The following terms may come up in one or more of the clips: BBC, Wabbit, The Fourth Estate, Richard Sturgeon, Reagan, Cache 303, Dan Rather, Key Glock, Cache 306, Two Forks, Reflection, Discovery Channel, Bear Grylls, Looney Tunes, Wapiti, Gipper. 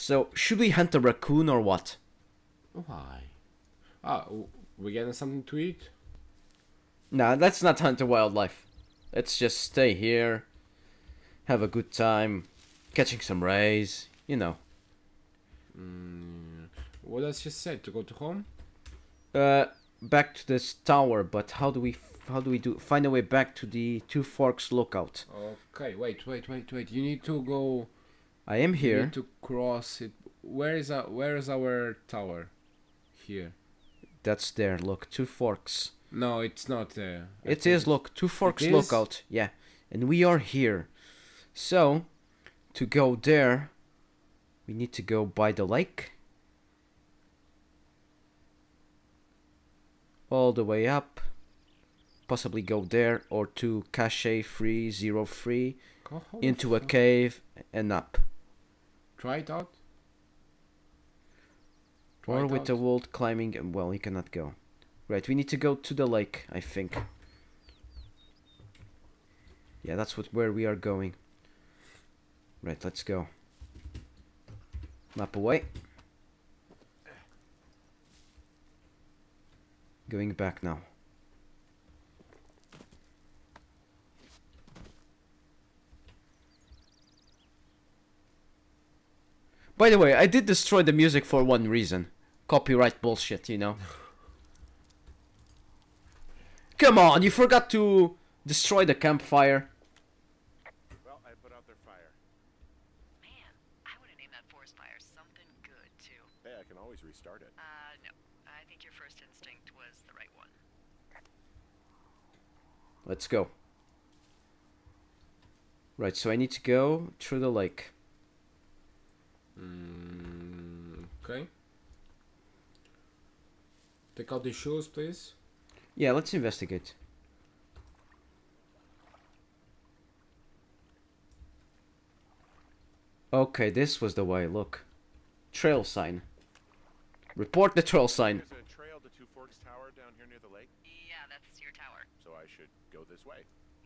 So, should we hunt a raccoon or what? Why? Oh, we getting something to eat? Nah, let's not hunt the wildlife. Let's just stay here, have a good time, catching some rays, you know. What else you said? To go to home? Back to this tower, but how do we find a way back to the Two Forks lookout? Okay, wait. You need to go. I am here. You need to cross it. Where is our tower? Here. That's there. Look, Two Forks. No, it's not there. It is. Look, Two Forks lookout. Yeah, and we are here. So, to go there, we need to go by the lake. All the way up. Possibly go there or to Cache 303 into a cave and up. Try it out. Or with the world climbing, well, he cannot go. Right, we need to go to the lake, I think. Yeah, that's where we are going. Right, let's go. Map away. Going back now. By the way, I did destroy the music for one reason. Copyright bullshit, you know. Come on, you forgot to destroy the campfire. Well, I put out their fire. Man, I would have named that forest fire something good, too. Hey, I can always restart it. No. I think your first instinct was the right one. Let's go. Right, so I need to go through the lake. Okay. Take out the shoes, please. Yeah, let's investigate. Okay, this was the way. Look, trail sign. Report the trail sign. There's a trail to Two Forks Tower down here near the lake. Yeah, that's your tower. So I should go this way.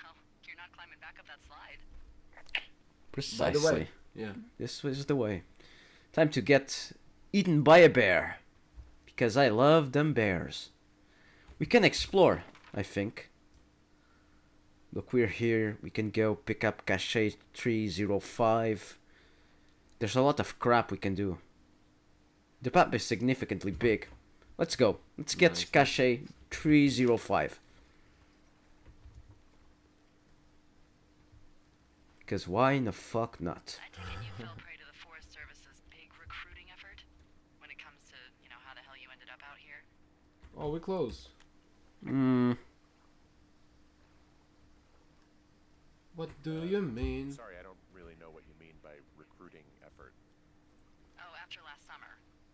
Well, you're not climbing back up that slide. Precisely. By the way. Yeah. This was the way. Time to get eaten by a bear. Because I love them bears. We can explore, I think. Look, we're here. We can go pick up Cache 305. There's a lot of crap we can do. The map is significantly big. Let's go. Let's get Cache 305. Because why in the fuck not? I take it you fell prey to the Forest Service's big recruiting effort when it comes to, you know, how the hell you ended up out here. Oh, we're close. What do you mean? Sorry, I don't really know what you mean by recruiting effort. Oh, after last summer.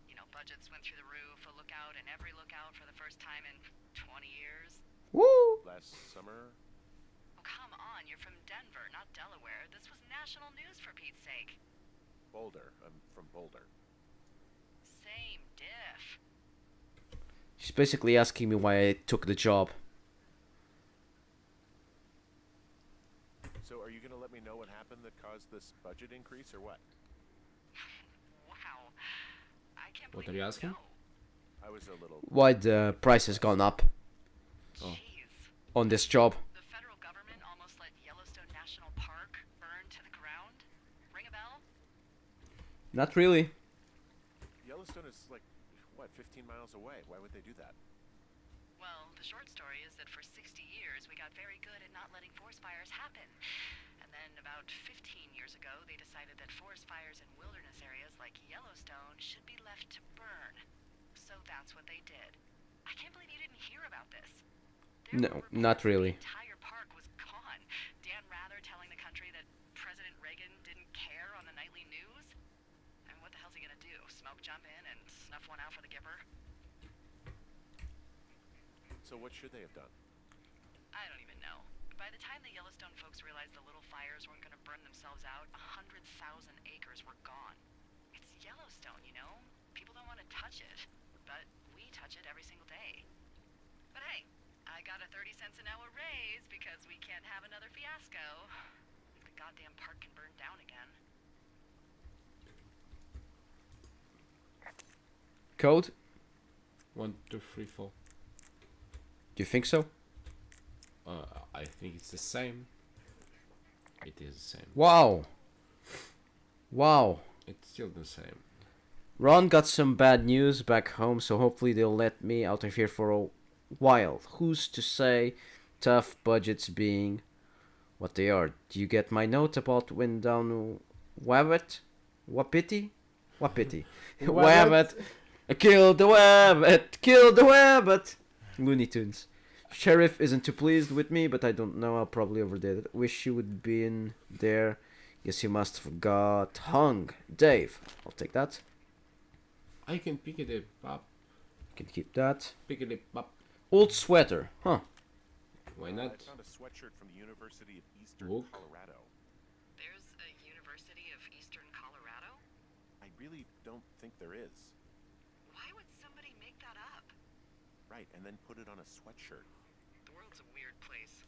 You know, budgets went through the roof, a lookout, and every lookout for the first time in 20 years. Woo! Last summer? Come on, you're from Denver, not Delaware. This was national news, for Pete's sake. Boulder. I'm from Boulder. Same diff. She's basically asking me why I took the job. So are you going to let me know what happened that caused this budget increase, or what? Wow. I can't believe. What are you asking? No. I was a little... Why the price has gone up. Oh. On this job. Not really. Yellowstone is like, what, 15 miles away. Why would they do that? Well, the short story is that for 60 years, we got very good at not letting forest fires happen. And then about 15 years ago, they decided that forest fires in wilderness areas like Yellowstone should be left to burn. So that's what they did. I can't believe you didn't hear about this. No, not really. The entire park was gone. Dan Rather telling the country that President Reagan didn't care on the nightly news. What the hell's he gonna do? Smoke jump in and snuff one out for the Gipper? So what should they have done? I don't even know. By the time the Yellowstone folks realized the little fires weren't gonna burn themselves out, 100,000 acres were gone. It's Yellowstone, you know? People don't want to touch it, but we touch it every single day. But hey, I got a 30-cent-an-hour raise because we can't have another fiasco. The goddamn park can burn down again. code? 1, 2, 3, 4. Do you think so? I think it's the same. It is the same. Wow. Wow. It's still the same. Ron got some bad news back home, so hopefully they'll let me out of here for a while. Who's to say? Tough budgets being what they are. Do you get my note about when down Wabbit? Wapiti. Wabbit. Kill the Wabbit. Kill the Wabbit. Looney Tunes. Sheriff isn't too pleased with me, but I don't know. I probably overdid it. Wish you would be in there. Guess you must have got hung. Dave. I'll take that. I can pick it up. Can keep that. Pick it up. Old sweater. Huh. Why not? I found a sweatshirt from the University of Eastern Colorado. There's a University of Eastern Colorado? I really don't think there is. Why would somebody make that up? Right, and then put it on a sweatshirt. The world's a weird place.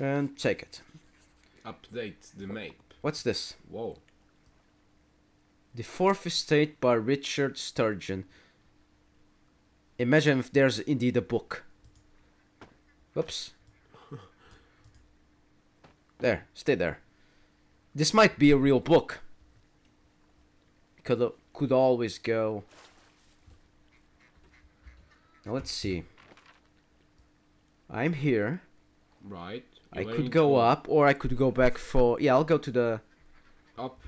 And take it. Update the map. What's this? Whoa. The Fourth Estate by Richard Sturgeon. Imagine if there's indeed a book. Whoops. There, stay there. This might be a real book. Could always go. Now let's see. I'm here. Right. I could go up, or I could go back for... Yeah, I'll go to the... Up.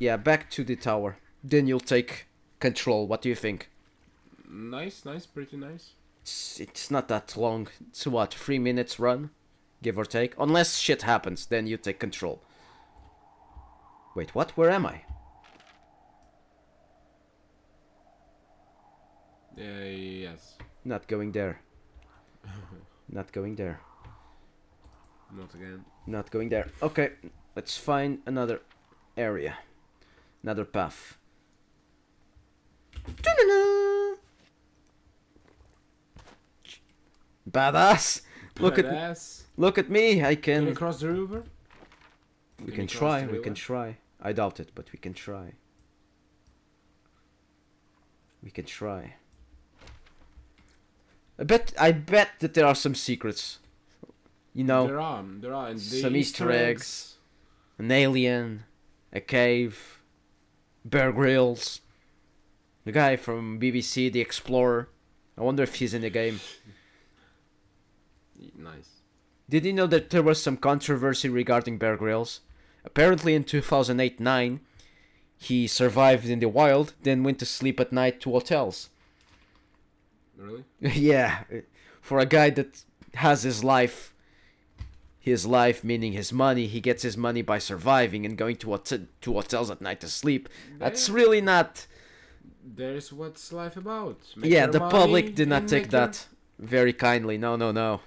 Yeah, back to the tower. Then you'll take control. What do you think? Nice, nice, pretty nice. It's not that long. It's what, 3 minutes run? Give or take. Unless shit happens, then you take control. Wait, what? Where am I? Yes. Not going there. Not going there. Not again. Not going there. Okay, let's find another area. Another path. Badass! Look at me, I can... Can we cross the river? We can try, we can try. I doubt it, but we can try. We can try. I bet that there are some secrets. You know, there are and some Easter eggs, an alien, a cave, Bear Grylls, the guy from BBC, the Explorer. I wonder if he's in the game. Nice. Did you know that there was some controversy regarding Bear Grylls? Apparently in 2008-9, he survived in the wild, then went to sleep at night to hotels. Really? Yeah. For a guy that has his life meaning his money, he gets his money by surviving and going to hotels at night to sleep. That's really not... There's what's life about. Yeah, the public did not take that very kindly. No, no, no.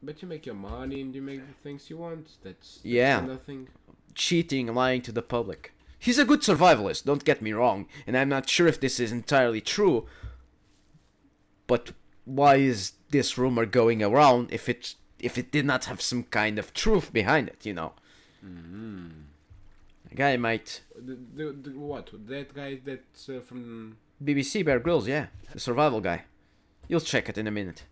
But you make your money and you make the things you want. That's yeah. Nothing. Cheating, lying to the public. He's a good survivalist, don't get me wrong. And I'm not sure if this is entirely true. But why is this rumor going around if it did not have some kind of truth behind it, you know? Mm-hmm. A guy might... what? That guy that's from... BBC Bear Grylls, yeah. The survival guy. You'll check it in a minute.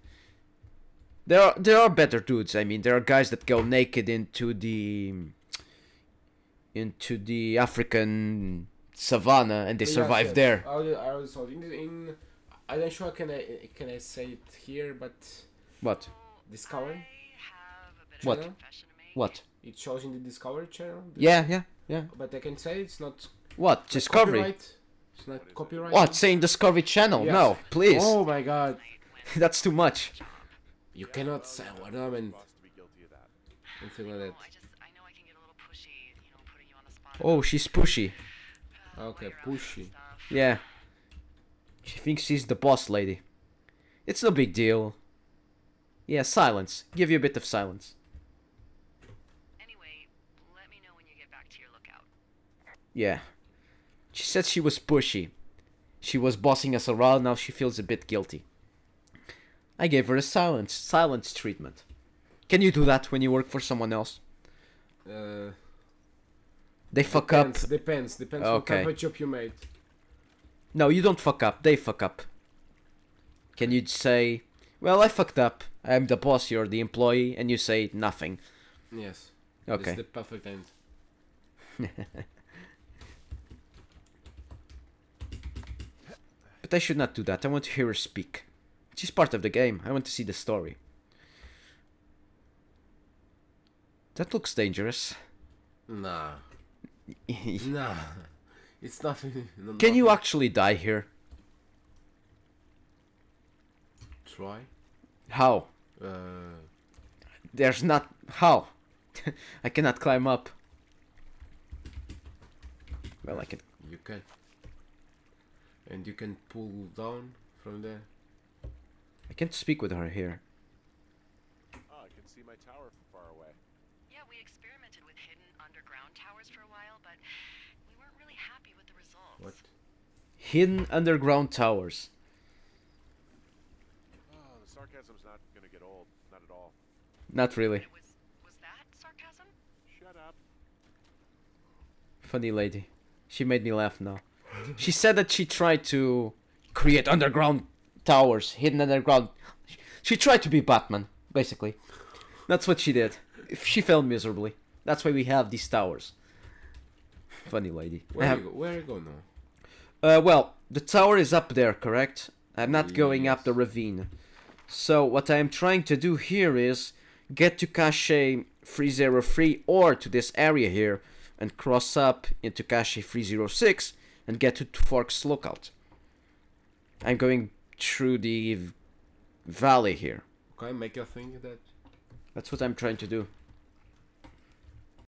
There are better dudes. I mean, there are guys that go naked into the African savannah and they survive there. I'm not sure can I say it here, but what? Discovery. What? What? It shows in the Discovery Channel. Yeah. But I can say it's not. What Discovery? Copyright. It's not copyright. What saying Discovery Channel? Yes. No, please. Oh my God, that's too much. You cannot say what I meant. Something like that. Oh, she's pushy. Okay, pushy. Yeah. She thinks she's the boss lady. It's no big deal. Yeah, silence. Give you a bit of silence. Anyway, let me know when you get back to your lookout. Yeah. She said she was pushy. She was bossing us around, now she feels a bit guilty. I gave her a silence treatment. Can you do that when you work for someone else? They fuck depends, up. Depends okay. On the type of job you made. No, you don't fuck up. They fuck up. Can you say, well, I fucked up. I'm the boss, you're the employee, and you say nothing. Yes. Okay. It's the perfect end. But I should not do that. I want to hear her speak. She's part of the game. I want to see the story. That looks dangerous. Nah. Nah. It's nothing. Can you actually die here? Try. How? There's not... How? I cannot climb up. Well, I can... You can. And you can pull down from there. I can't speak with her here. Oh, I can see my tower from far away. Yeah, we experimented with hidden underground towers for a while, but we weren't really happy with the results. What? Hidden underground towers. Oh, the sarcasm's not gonna get old. Not at all. Not really. Was that sarcasm? Shut up. Funny lady. She made me laugh now. She said that she tried to create underground towers, hidden underground. She tried to be Batman, basically. That's what she did. She failed miserably. That's why we have these towers. Funny lady. Where are you going now? Well, the tower is up there, correct? I'm not going up the ravine. So what I'm trying to do here is get to Cache 303 or to this area here and cross up into Cache 306 and get to Two Forks Lookout. I'm going through the valley here. Okay, make a thing that... That's what I'm trying to do.